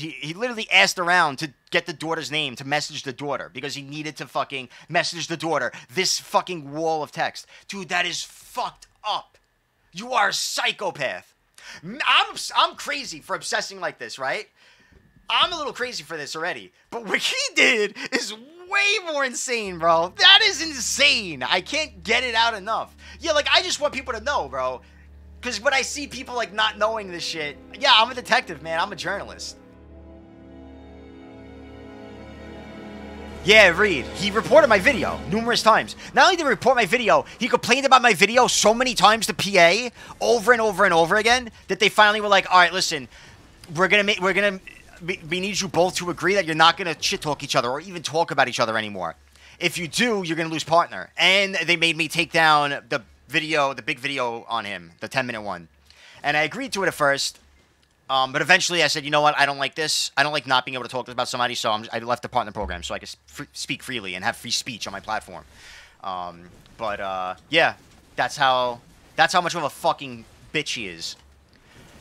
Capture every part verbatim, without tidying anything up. he, he literally asked around to get the daughter's name, to message the daughter, because he needed to fucking message the daughter. This fucking wall of text. Dude, that is fucked up. You are a psychopath. I'm, I'm crazy for obsessing like this, right? I'm a little crazy for this already. But what he did is way more insane, bro. That is insane. I can't get it out enough. Yeah, like, I just want people to know, bro. Because when I see people, like, not knowing this shit, yeah, I'm a detective, man. I'm a journalist. Yeah, Reed. He reported my video numerous times. Not only did he report my video, he complained about my video so many times to P A over and over and over again that they finally were like, all right, listen, we're going to make, we're going to... We, we need you both to agree that you're not going to shit talk each other or even talk about each other anymore. If you do, you're going to lose partner. And they made me take down the video, the big video on him, the ten minute one. And I agreed to it at first. Um, but eventually I said, you know what? I don't like this. I don't like not being able to talk about somebody. So I'm just, I left the partner program so I could fr speak freely and have free speech on my platform. Um, but uh, yeah, that's how, that's how much of a fucking bitch he is.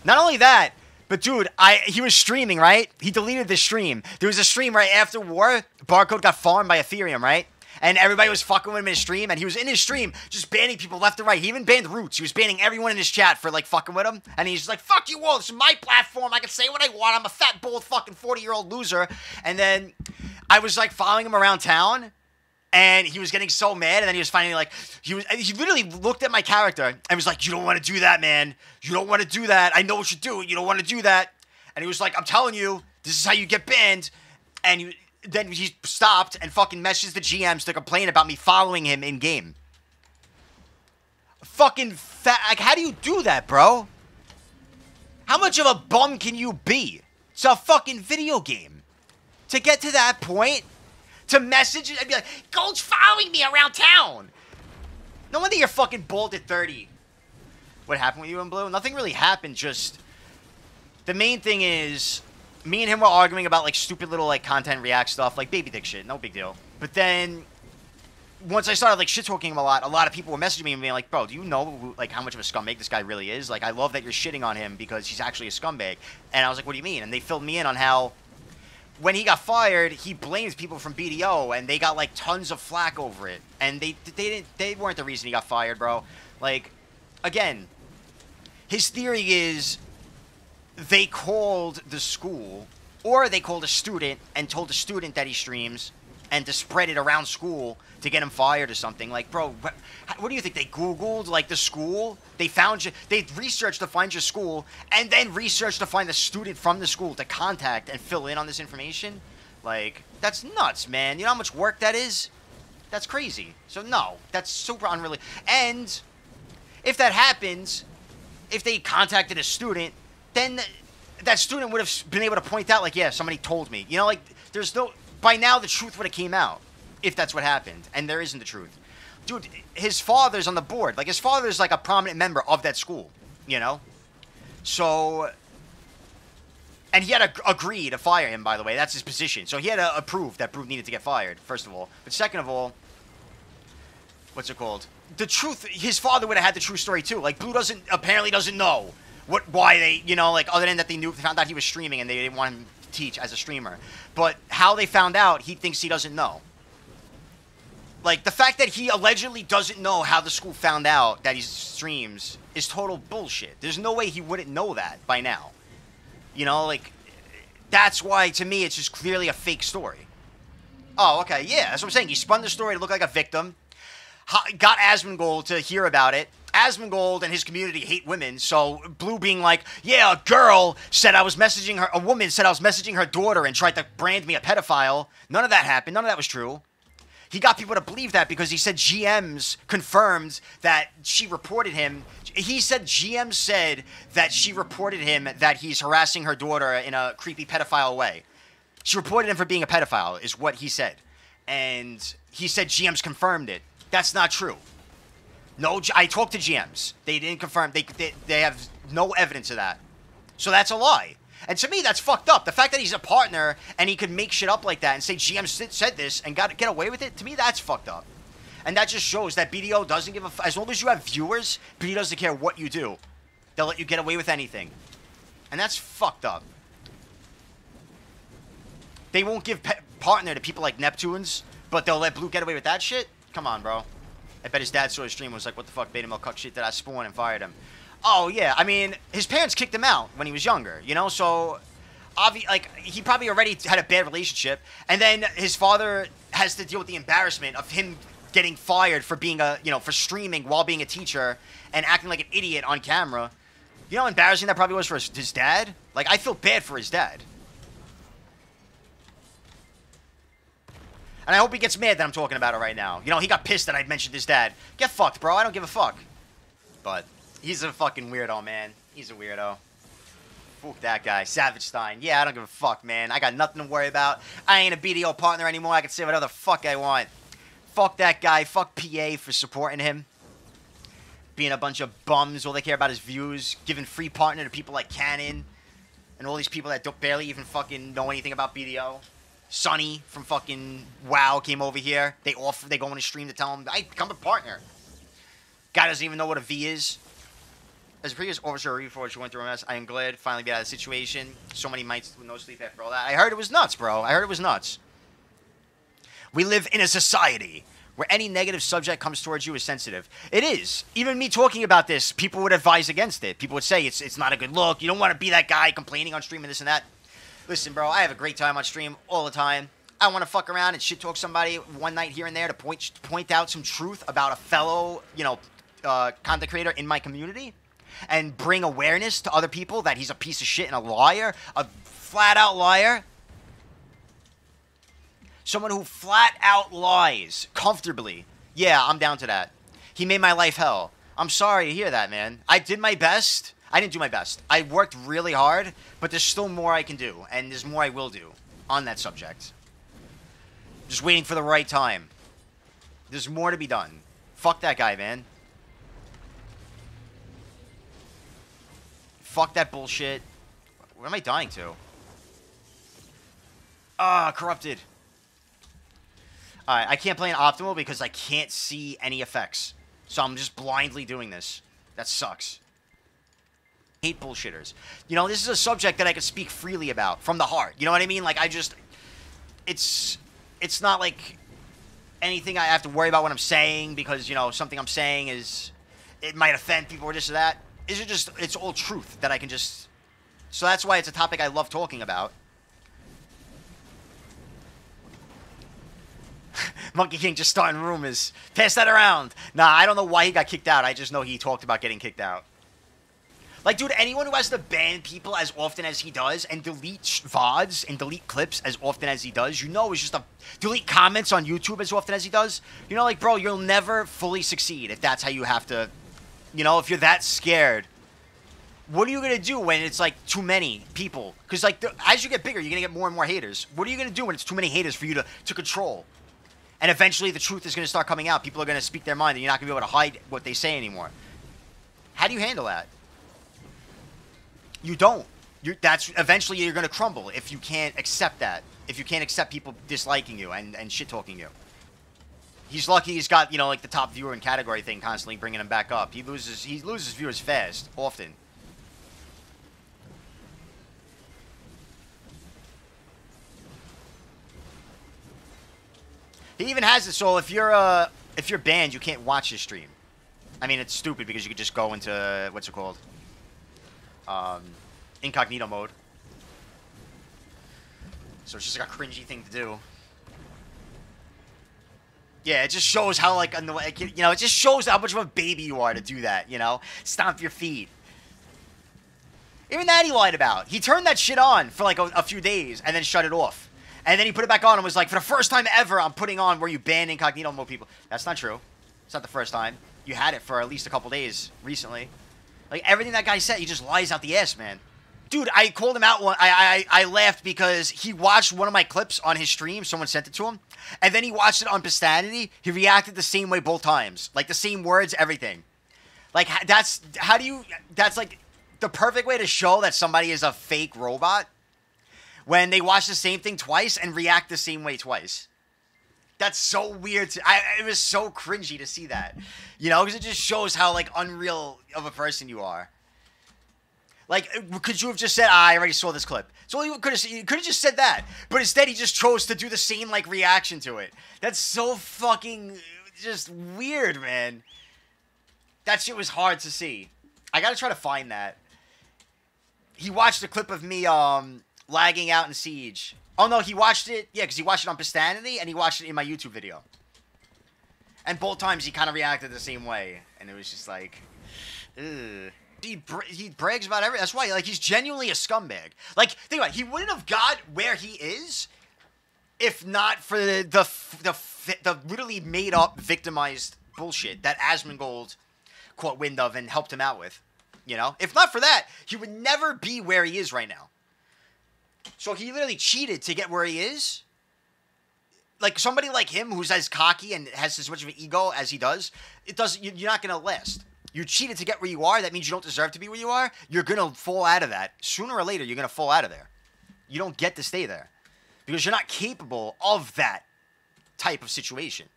Not only that, but dude, I he was streaming, right? He deleted the stream. There was a stream right after war. Barcode got farmed by Ethereum, right? And everybody was fucking with him in his stream. And he was in his stream just banning people left and right. He even banned Roots. He was banning everyone in his chat for, like, fucking with him. And he's just like, fuck you all. This is my platform. I can say what I want. I'm a fat, bald, fucking forty-year-old loser. And then I was, like, following him around town. And he was getting so mad, and then he was finally like, he was, he literally looked at my character and was like, you don't want to do that, man. You don't want to do that. I know what you do. You don't want to do that. And he was like, I'm telling you, this is how you get banned. And he, then he stopped and fucking messaged the G Ms to complain about me following him in game. Fucking fat, like, how do you do that, bro? How much of a bum can you be? It's a fucking video game. To get to that point, to message it and be like, Gold's following me around town. No wonder you're fucking bald at thirty. What happened with you and Blue? Nothing really happened, just... The main thing is, me and him were arguing about, like, stupid little, like, content react stuff. Like, baby dick shit. No big deal. But then, once I started, like, shit-talking him a lot, a lot of people were messaging me and being like, bro, do you know, like, how much of a scumbag this guy really is? Like, I love that you're shitting on him because he's actually a scumbag. And I was like, what do you mean? And they filled me in on how... When he got fired, he blames people from B D O, and they got, like, tons of flack over it. And they they didn't they weren't the reason he got fired, bro. Like, again, his theory is they called the school, or they called a student and told the student that he streams, and to spread it around school to get him fired or something. Like, bro, what, what do you think? They Googled, like, the school? They found you... They researched to find your school, and then researched to find the student from the school to contact and fill in on this information? Like, that's nuts, man. You know how much work that is? That's crazy. So, no. That's super unreal. And if that happens, if they contacted a student, then that student would have been able to point out, like, yeah, somebody told me. You know, like, there's no... By now, the truth would have came out, if that's what happened. And there isn't the truth. Dude, his father's on the board. Like, his father's, like, a prominent member of that school, you know? So... And he had to agree to fire him, by the way. That's his position. So he had to approve that Brew needed to get fired, first of all. But second of all... What's it called? The truth... His father would have had the true story, too. Like, Blue doesn't... Apparently doesn't know what... Why they... You know, like, other than that they knew... They found out he was streaming and they didn't want him... teach as a streamer, but how they found out, he thinks he doesn't know. Like, the fact that he allegedly doesn't know how the school found out that he streams is total bullshit. There's no way he wouldn't know that by now. You know, like, that's why, to me, it's just clearly a fake story. Oh, okay, yeah, that's what I'm saying. He spun the story to look like a victim, got Asmongold to hear about it. Asmongold and his community hate women, so Blue being like, yeah, a girl said I was messaging her, a woman said I was messaging her daughter and tried to brand me a pedophile. None of that happened. None of that was true. He got people to believe that because he said G Ms confirmed that she reported him. He said G M said that she reported him that he's harassing her daughter in a creepy pedophile way. She reported him for being a pedophile, is what he said. And he said G Ms confirmed it. That's not true. No, I talked to G Ms. They didn't confirm. They, they they have no evidence of that. So that's a lie. And to me, that's fucked up. The fact that he's a partner and he could make shit up like that and say G M said this and got get away with it, to me, that's fucked up. And that just shows that B D O doesn't give a fuck. As long as you have viewers, B D O doesn't care what you do. They'll let you get away with anything. And that's fucked up. They won't give pe partner to people like Neptunes, but they'll let Blue get away with that shit? Come on, bro. I bet his dad saw his stream and was like, what the fuck, beta male cuck shit that I spawned and fired him. Oh, yeah. I mean, his parents kicked him out when he was younger, you know? So, obvi like, he probably already had a bad relationship. And then his father has to deal with the embarrassment of him getting fired for being a, you know, for streaming while being a teacher and acting like an idiot on camera. You know how embarrassing that probably was for his, his dad? Like, I feel bad for his dad. And I hope he gets mad that I'm talking about it right now. You know, he got pissed that I mentioned his dad. Get fucked, bro. I don't give a fuck. But he's a fucking weirdo, man. He's a weirdo. Fuck that guy. Savage Stein. Yeah, I don't give a fuck, man. I got nothing to worry about. I ain't a B D O partner anymore. I can say whatever the fuck I want. Fuck that guy. Fuck P A for supporting him. Being a bunch of bums. All they care about is views. Giving free partner to people like Cannon. And all these people that don't barely even fucking know anything about B D O. Sonny from fucking WoW came over here. They offer, they go on a stream to tell him, "I become a partner." Guy doesn't even know what a V is. As a previous officer of Reforged who went through a mess, I am glad to finally be out of the situation. So many mites with no sleep after all that. I heard it was nuts, bro. I heard it was nuts. We live in a society where any negative subject comes towards you is sensitive. It is. Even me talking about this, people would advise against it. People would say it's it's not a good look. You don't want to be that guy complaining on stream and this and that. Listen, bro, I have a great time on stream all the time. I want to fuck around and shit talk somebody one night here and there to point point out some truth about a fellow, you know, uh, content creator in my community and bring awareness to other people that he's a piece of shit and a liar, a flat-out liar. Someone who flat-out lies comfortably. Yeah, I'm down to that. He made my life hell. I'm sorry to hear that, man. I did my best. I didn't do my best. I worked really hard, but there's still more I can do, and there's more I will do on that subject. Just waiting for the right time. There's more to be done. Fuck that guy, man. Fuck that bullshit. What am I dying to? Ah, corrupted. Alright, I can't play an optimal because I can't see any effects. So I'm just blindly doing this. That sucks. Hate bullshitters. You know, this is a subject that I can speak freely about from the heart. You know what I mean? Like, I just, it's, it's not like anything I have to worry about what I'm saying because, you know, something I'm saying is, it might offend people or this or that. It's just, it's all truth that I can just, so that's why it's a topic I love talking about. Monkey King just starting rumors. Pass that around. Nah, I don't know why he got kicked out. I just know he talked about getting kicked out. Like, dude, anyone who has to ban people as often as he does and delete V O Ds and delete clips as often as he does, you know, it's just a... Delete comments on YouTube as often as he does. You know, like, bro, you'll never fully succeed if that's how you have to... You know, if you're that scared. What are you going to do when it's, like, too many people? Because, like, the, as you get bigger, you're going to get more and more haters. What are you going to do when it's too many haters for you to, to control? And eventually the truth is going to start coming out. People are going to speak their mind and you're not going to be able to hide what they say anymore. How do you handle that? You don't. You're, that's eventually you're gonna crumble if you can't accept that. If you can't accept people disliking you and and shit talking you. He's lucky he's got, you know, like the top viewer and category thing constantly bringing him back up. He loses he loses viewers fast, often. He even has it so if you're uh if you're banned you can't watch his stream. I mean it's stupid because you could just go into what's it called. Um, incognito mode. So it's just like a cringy thing to do. Yeah, it just shows how like, you know, it just shows how much of a baby you are to do that, you know? Stomp your feet. Even that he lied about. He turned that shit on for like a, a few days and then shut it off. And then he put it back on and was like, for the first time ever, I'm putting on where you ban incognito mode people. That's not true. It's not the first time. You had it for at least a couple days recently. Like, everything that guy said, he just lies out the ass, man. Dude, I called him out one... I, I I laughed because he watched one of my clips on his stream. Someone sent it to him. And then he watched it on Pestanity. He reacted the same way both times. Like, the same words, everything. Like, that's... How do you... That's, like, the perfect way to show that somebody is a fake robot. When they watch the same thing twice and react the same way twice. That's so weird. To, I, it was so cringy to see that, you know, because it just shows how like unreal of a person you are. Like, could you have just said, ah, I already saw this clip? So you could have you could have just said that. But instead, he just chose to do the same, like, reaction to it. That's so fucking just weird, man. That shit was hard to see. I gotta try to find that. He watched a clip of me um lagging out in Siege. Oh, no, he watched it. Yeah, because he watched it on Pestanity, and he watched it in my YouTube video. And both times, he kind of reacted the same way. And it was just like, ugh. He, bra he brags about everything. That's why, like, he's genuinely a scumbag. Like, think about it. He wouldn't have got where he is if not for the the the, the literally made up victimized bullshit that Asmongold caught wind of and helped him out with. You know, if not for that, he would never be where he is right now. So he literally cheated to get where he is. Like, somebody like him who's as cocky and has as much of an ego as he does, it doesn't. You're not gonna last. You cheated to get where you are. That means you don't deserve to be where you are. You're going to fall out of that. Sooner or later, you're going to fall out of there. You don't get to stay there. Because you're not capable of that type of situation.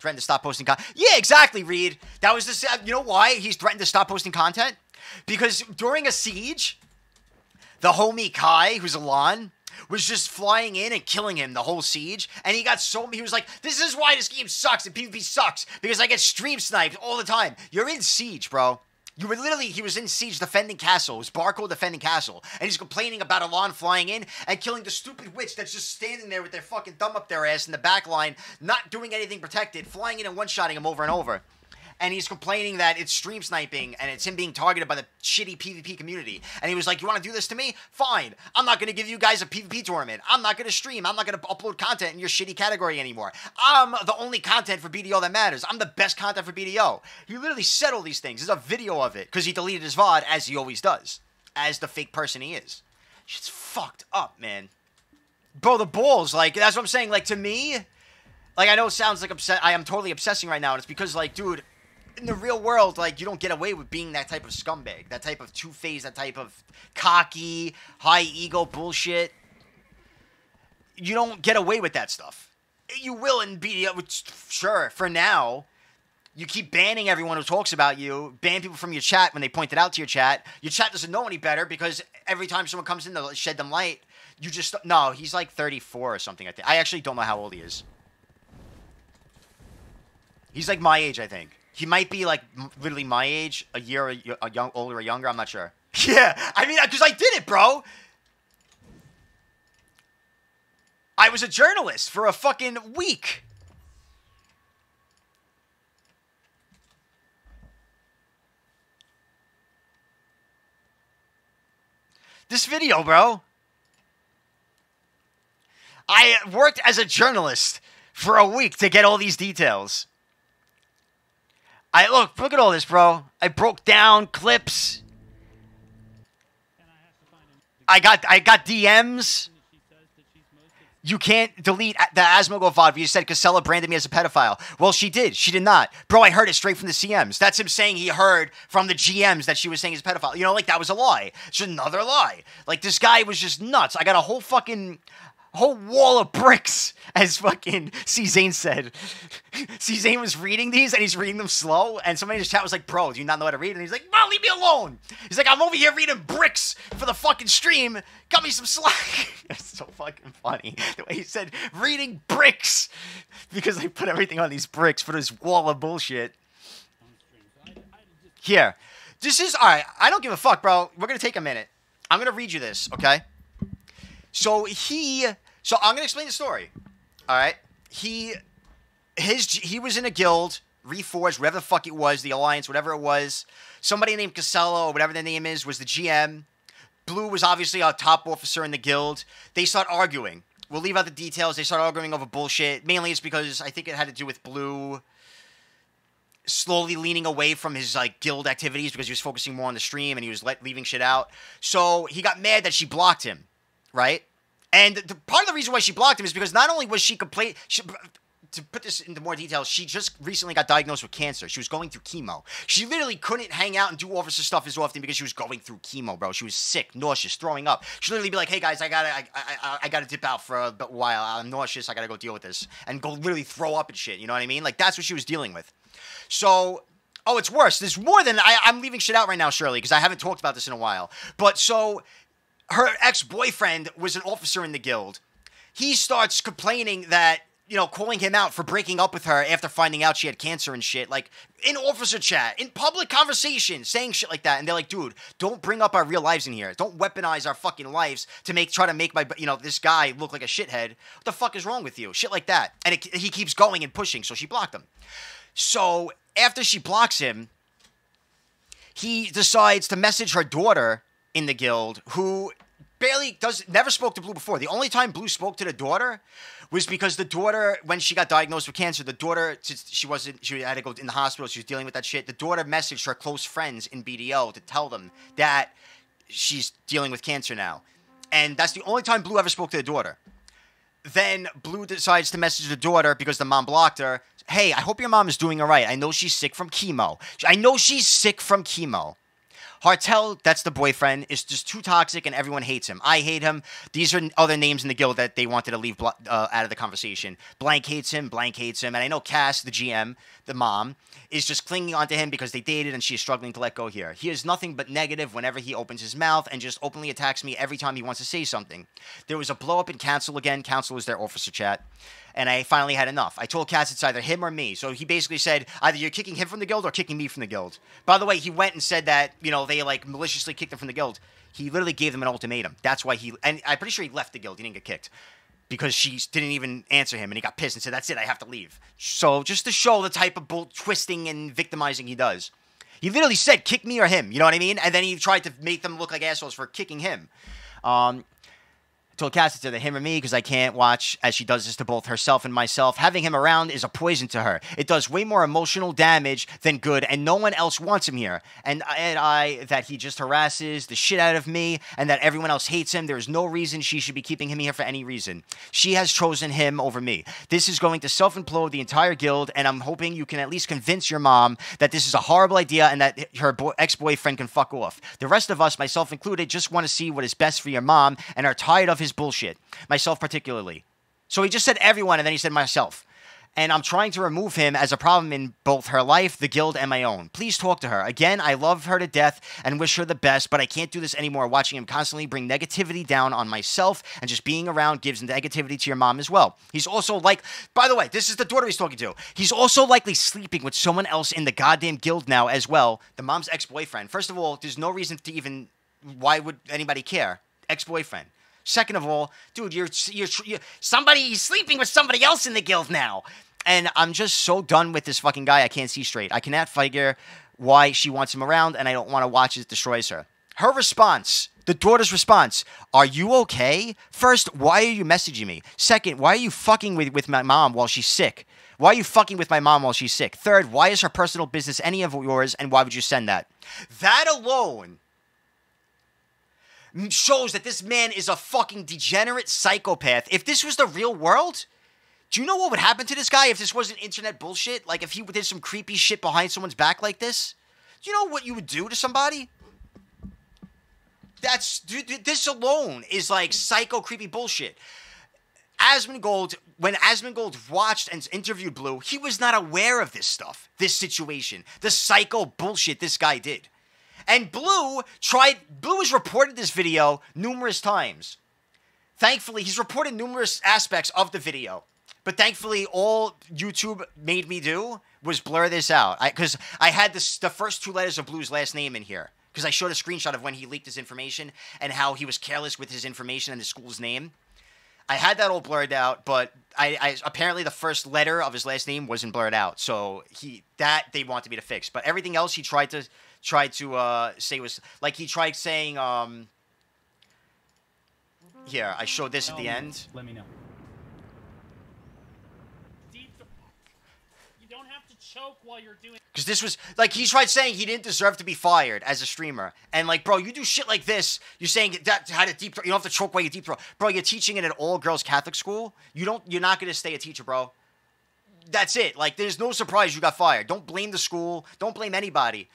Threatened to stop posting content. Yeah, exactly, Reed. That was the... You know why he's threatened to stop posting content? Because during a siege, the homie Kai, who's Alon, was just flying in and killing him the whole siege. And he got so... He was like, this is why this game sucks and PvP sucks. Because I get stream sniped all the time. You're in Siege, bro. You were literally... He was in Siege defending Castle. It was Barco defending Castle. And he's complaining about Alon flying in and killing the stupid witch that's just standing there with their fucking thumb up their ass in the back line, not doing anything protected, flying in and one-shotting him over and over. And he's complaining that it's stream sniping and it's him being targeted by the shitty PvP community. And he was like, you want to do this to me? Fine. I'm not going to give you guys a PvP tournament. I'm not going to stream. I'm not going to upload content in your shitty category anymore. I'm the only content for B D O that matters. I'm the best content for B D O. He literally said all these things. There's a video of it because he deleted his V O D, as he always does, as the fake person he is. Shit's fucked up, man. Bro, the balls, like, that's what I'm saying. Like, to me, like, I know it sounds like obsess- I am totally obsessing right now. And it's because, like, dude... In the real world, like, you don't get away with being that type of scumbag, that type of two-faced, that type of cocky, high-ego bullshit. You don't get away with that stuff. You will in B D O, which, sure, for now, you keep banning everyone who talks about you, ban people from your chat when they point it out to your chat. Your chat doesn't know any better because every time someone comes in to shed them light, you just... No, he's like thirty-four or something, I think. I actually don't know how old he is. He's like my age, I think. He might be, like, literally my age, a year or a young, older or younger. I'm not sure. Yeah, I mean, because I did it, bro. I was a journalist for a fucking week. This video, bro. I worked as a journalist for a week to get all these details. I look, look at all this, bro. I broke down clips. I got, I got D Ms. You can't delete the Asmongold V O D. You said Casella branded me as a pedophile. Well, she did. She did not, bro. I heard it straight from the C Ms. That's him saying he heard from the G Ms that she was saying he's a pedophile. You know, like, that was a lie. It's another lie. Like, this guy was just nuts. I got a whole fucking. Whole wall of bricks, as fucking C. Zane said. C. Zane was reading these, and he's reading them slow, and somebody in his chat was like, bro, do you not know how to read? And he's like, no, leave me alone! He's like, I'm over here reading bricks for the fucking stream, got me some slack! It's so fucking funny, the way he said, reading bricks! Because I put everything on these bricks for this wall of bullshit. Here. This is, alright, I don't give a fuck, bro. We're gonna take a minute. I'm gonna read you this, okay? So he... So I'm gonna explain the story. All right, he, his, he was in a guild, Reforged, whatever the fuck it was, the Alliance, whatever it was. Somebody named Casella, or whatever their name is, was the G M. Blue was obviously our top officer in the guild. They start arguing. We'll leave out the details. They start arguing over bullshit. Mainly, it's because I think it had to do with Blue slowly leaning away from his, like, guild activities because he was focusing more on the stream and he was let, leaving shit out. So he got mad that she blocked him, right? And the, part of the reason why she blocked him is because not only was she complaining, to put this into more detail, she just recently got diagnosed with cancer. She was going through chemo. She literally couldn't hang out and do officer stuff as often because she was going through chemo, bro. She was sick, nauseous, throwing up. She'd literally be like, hey, guys, I gotta, I, I, I gotta dip out for a while. I'm nauseous. I gotta go deal with this. And go literally throw up and shit. You know what I mean? Like, that's what she was dealing with. So Oh, it's worse. There's more than... I, I'm leaving shit out right now, Shirley, because I haven't talked about this in a while. But so her ex-boyfriend was an officer in the guild. He starts complaining that, you know, calling him out for breaking up with her after finding out she had cancer and shit. Like, in officer chat, in public conversation, saying shit like that. And they're like, dude, don't bring up our real lives in here. Don't weaponize our fucking lives to make, try to make my, you know, this guy look like a shithead. What the fuck is wrong with you? Shit like that. And it, he keeps going and pushing, so she blocked him. So after she blocks him, he decides to message her daughter in the guild, who barely does, never spoke to Blue before. The only time Blue spoke to the daughter was because the daughter, when she got diagnosed with cancer, the daughter, since she wasn't, she had to go in the hospital, she was dealing with that shit, the daughter messaged her close friends in B D O to tell them that she's dealing with cancer now. And that's the only time Blue ever spoke to the daughter. Then Blue decides to message the daughter because the mom blocked her. Hey, I hope your mom is doing all right. I know she's sick from chemo. I know she's sick from chemo. Hartel, that's the boyfriend, is just too toxic and everyone hates him. I hate him. These are other names in the guild that they wanted to leave uh, out of the conversation. Blank hates him. Blank hates him. And I know Cass, the G M, the mom, is just clinging onto him because they dated and she's struggling to let go here. He is nothing but negative whenever he opens his mouth and just openly attacks me every time he wants to say something. There was a blow up in council again. Council is their officer chat. And I finally had enough. I told Cass it's either him or me. So he basically said, either you're kicking him from the guild or kicking me from the guild. By the way, he went and said that, you know, they, like, maliciously kicked him from the guild. He literally gave them an ultimatum. That's why he... And I'm pretty sure he left the guild. He didn't get kicked. Because she didn't even answer him. And he got pissed and said, that's it. I have to leave. So just to show the type of bull twisting and victimizing he does. He literally said, kick me or him. You know what I mean? And then he tried to make them look like assholes for kicking him. Um... Told Cass it's either him or me because I can't watch as she does this to both herself and myself. Having him around is a poison to her. It does way more emotional damage than good, and no one else wants him here. And, and I, that he just harasses the shit out of me and that everyone else hates him. There is no reason she should be keeping him here for any reason. She has chosen him over me. This is going to self-implode the entire guild, and I'm hoping you can at least convince your mom that this is a horrible idea and that her bo- ex-boyfriend can fuck off. The rest of us, myself included, just want to see what is best for your mom and are tired of his bullshit, myself particularly. So he just said everyone, and then he said myself. And I'm trying to remove him as a problem in both her life, the guild, and my own. Please talk to her. Again, I love her to death and wish her the best, but I can't do this anymore. Watching him constantly bring negativity down on myself and just being around gives negativity to your mom as well. He's also like, by the way, this is the daughter he's talking to. He's also likely sleeping with someone else in the goddamn guild now as well, the mom's ex-boyfriend. First of all, there's no reason to even, why would anybody care? Ex-boyfriend. Second of all, dude, you're, you're, you're somebody sleeping with somebody else in the guild now. And I'm just so done with this fucking guy. I can't see straight. I cannot figure why she wants him around, and I don't want to watch as it destroys her. Her response, the daughter's response, are you okay? First, why are you messaging me? Second, why are you fucking with, with my mom while she's sick? Why are you fucking with my mom while she's sick? Third, why is her personal business any of yours, and why would you send that? That alone shows that this man is a fucking degenerate psychopath. If this was the real world, do you know what would happen to this guy if this wasn't internet bullshit? Like, if he did some creepy shit behind someone's back like this? Do you know what you would do to somebody? That's... Dude, this alone is, like, psycho creepy bullshit. Asmongold, when Asmongold watched and interviewed Blue, he was not aware of this stuff, this situation, the psycho bullshit this guy did. And Blue tried, Blue has reported this video numerous times. Thankfully, he's reported numerous aspects of the video. But thankfully, all YouTube made me do was blur this out. Because I, I had this, the first two letters of Blue's last name in here. Because I showed a screenshot of when he leaked his information and how he was careless with his information and his school's name. I had that all blurred out, but I, I apparently the first letter of his last name wasn't blurred out. So he that they wanted me to fix. But everything else he tried to... Tried to uh, say was like he tried saying, um, here, I showed this at the end. Let me know. You don't have to choke while you're doing. Because this was like he tried saying he didn't deserve to be fired as a streamer. And like, bro, you do shit like this. You're saying that how to deep throat. You don't have to choke while you deep throat. Bro, you're teaching it at an all girls Catholic school. You don't, you're not going to stay a teacher, bro. That's it. Like, there's no surprise you got fired. Don't blame the school. Don't blame anybody.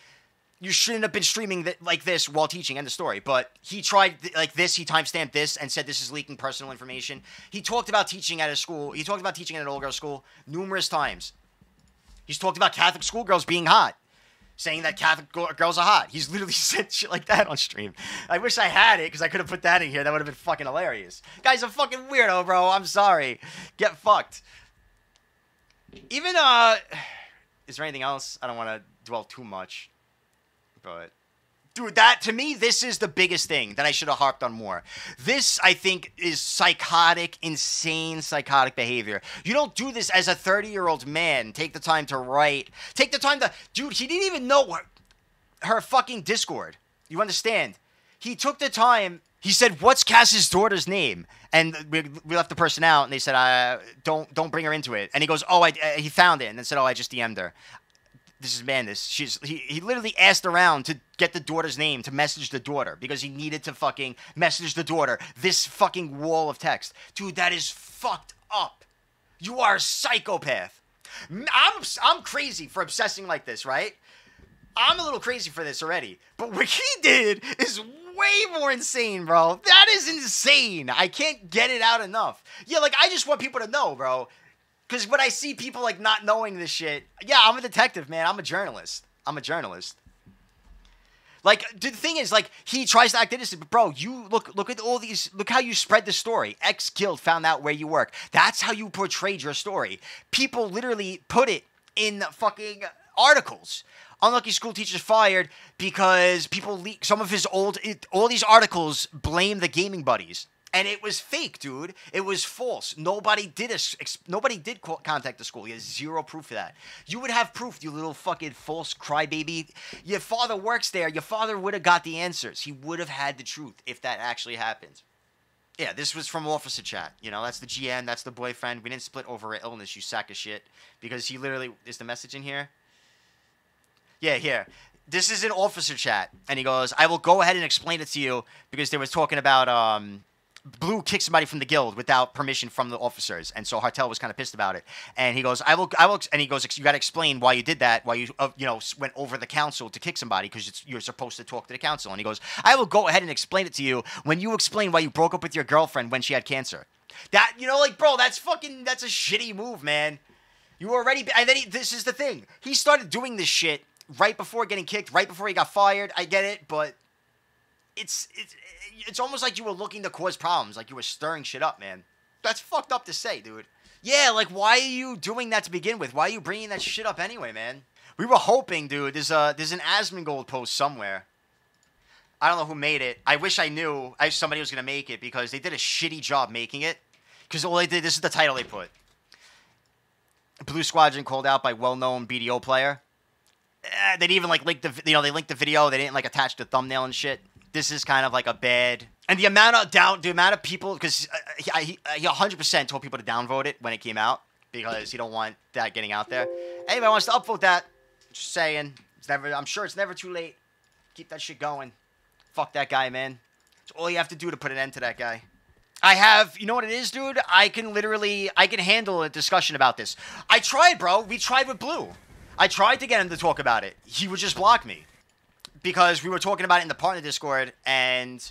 You shouldn't have been streaming th like this while teaching, end of story. But he tried th like this, he timestamped this and said this is leaking personal information. He talked about teaching at a school. He talked about teaching at an all-girls school numerous times. He's talked about Catholic schoolgirls being hot. saying that Catholic girls are hot. He's literally said shit like that on stream. I wish I had it, because I could have put that in here. That would have been fucking hilarious. Guy's a fucking weirdo, bro. I'm sorry. Get fucked. Even, uh... is there anything else? I don't want to dwell too much. But... dude, that, to me, this is the biggest thing that I should have harped on more. This, I think, is psychotic, insane, psychotic behavior. You don't do this as a thirty-year-old man. Take the time to write. Take the time to... dude, he didn't even know her, her fucking Discord. You understand? He took the time... he said, what's Cass's daughter's name? And we, we left the person out, and they said, uh, don't, don't bring her into it. And he goes, oh, I, uh, he found it. And then said, oh, I just D M'd her. This is madness. She's, he, he literally asked around to get the daughter's name, to message the daughter, because he needed to fucking message the daughter. This fucking wall of text. Dude, that is fucked up. You are a psychopath. I'm, I'm crazy for obsessing like this, right? I'm a little crazy for this already. But what he did is way more insane, bro. That is insane. I can't get it out enough. Yeah, like, I just want people to know, bro. Because when I see people, like, not knowing this shit, yeah, I'm a detective, man. I'm a journalist. I'm a journalist. Like, the thing is, like, he tries to act innocent, but, bro, you look look at all these, look how you spread the story. Ex-Guild found out where you work. That's how you portrayed your story. People literally put it in fucking articles. Unlucky school teachers fired because people leak some of his old, it, all these articles blame the gaming buddies. And it was fake, dude. It was false. Nobody did a, nobody did contact the school. He has zero proof of that. You would have proof, you little fucking false crybaby. Your father works there. Your father would have got the answers. He would have had the truth if that actually happened. Yeah, this was from Officer Chat. You know, that's the G M. That's the boyfriend. We didn't split over an illness, you sack of shit. Because he literally... is the message in here? Yeah, here. This is an Officer Chat. And he goes, I will go ahead and explain it to you because they were talking about... um. Blue kicked somebody from the guild without permission from the officers, and so Hartel was kind of pissed about it. And he goes, "I will, I will," and he goes, "You got to explain why you did that. Why you, uh, you know, went over the council to kick somebody because you're supposed to talk to the council." And he goes, "I will go ahead and explain it to you when you explain why you broke up with your girlfriend when she had cancer." That, you know, like, bro, that's fucking, that's a shitty move, man. You already, and then he, this is the thing. He started doing this shit right before getting kicked, right before he got fired. I get it, but. It's, it's it's almost like you were looking to cause problems, like you were stirring shit up, man. That's fucked up to say, dude. Yeah, like, why are you doing that to begin with? Why are you bringing that shit up anyway, man? We were hoping, dude, there's a, there's an Asmongold post somewhere. I don't know who made it. I wish I knew I, somebody was going to make it because they did a shitty job making it. Because all they did, this is the title they put. Blue Squadron called out by well-known B D O player. Eh, they'd even, like, link the, you know, they linked the video. They didn't, like, attach the thumbnail and shit. This is kind of like a bad... and the amount of down... the amount of people... because he, he, he one hundred percent told people to downvote it when it came out. Because he don't want that getting out there. Anybody wants to upvote that? Just saying. It's never... I'm sure it's never too late. Keep that shit going. Fuck that guy, man. It's all you have to do to put an end to that guy. I have... you know what it is, dude? I can literally... I can handle a discussion about this. I tried, bro. We tried with Blue. I tried to get him to talk about it. He would just block me. Because we were talking about it in the partner Discord, and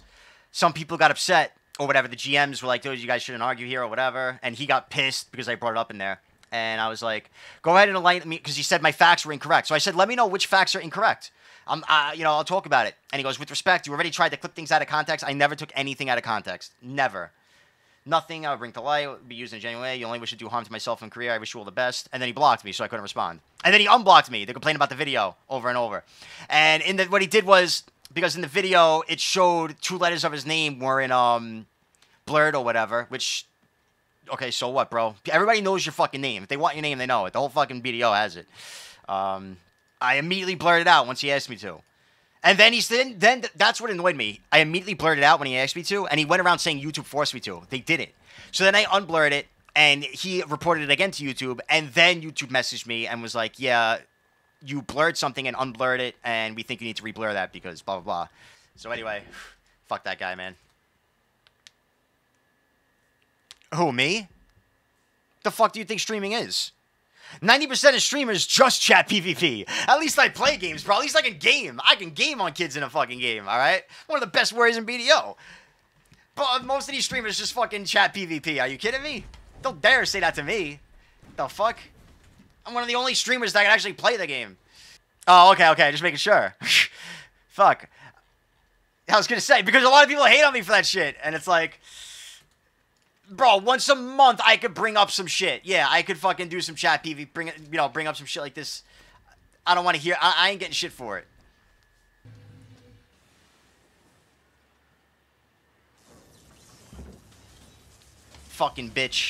some people got upset, or whatever. The G Ms were like, dude, you guys shouldn't argue here, or whatever. And he got pissed because I brought it up in there. And I was like, go ahead and enlighten me, because he said my facts were incorrect. So I said, let me know which facts are incorrect. I'm, uh, you know, I'll talk about it. And he goes, with respect, you already tried to clip things out of context. I never took anything out of context. Never. Nothing I would bring to light would be used in a genuine way. You only wish to do harm to myself and career. I wish you all the best. And then he blocked me, so I couldn't respond. And then he unblocked me. They complained about the video over and over. And in the, what he did was, because in the video, it showed two letters of his name were in um, blurred or whatever, which, okay, so what, bro? Everybody knows your fucking name. If they want your name, they know it. The whole fucking B D O has it. Um, I immediately blurted out once he asked me to. And then he said, then th that's what annoyed me. I immediately blurted out when he asked me to, and he went around saying YouTube forced me to. They didn't. So then I unblurred it, and he reported it again to YouTube, and then YouTube messaged me and was like, yeah, you blurred something and unblurred it, and we think you need to reblur that because blah, blah, blah. So anyway, fuck that guy, man. Who, me? The fuck do you think streaming is? ninety percent of streamers just chat PvP. At least I play games, bro. At least I can game. I can game on kids in a fucking game, all right? One of the best words in B D O. But most of these streamers just fucking chat PvP. Are you kidding me? Don't dare say that to me. The fuck? I'm one of the only streamers that can actually play the game. Oh, okay, okay. Just making sure. Fuck. I was gonna say, because a lot of people hate on me for that shit. And it's like... Bro, once a month I could bring up some shit. Yeah, I could fucking do some chat P V, bring it, you know, bring up some shit like this. I don't want to hear... I, I ain't getting shit for it. Fucking bitch.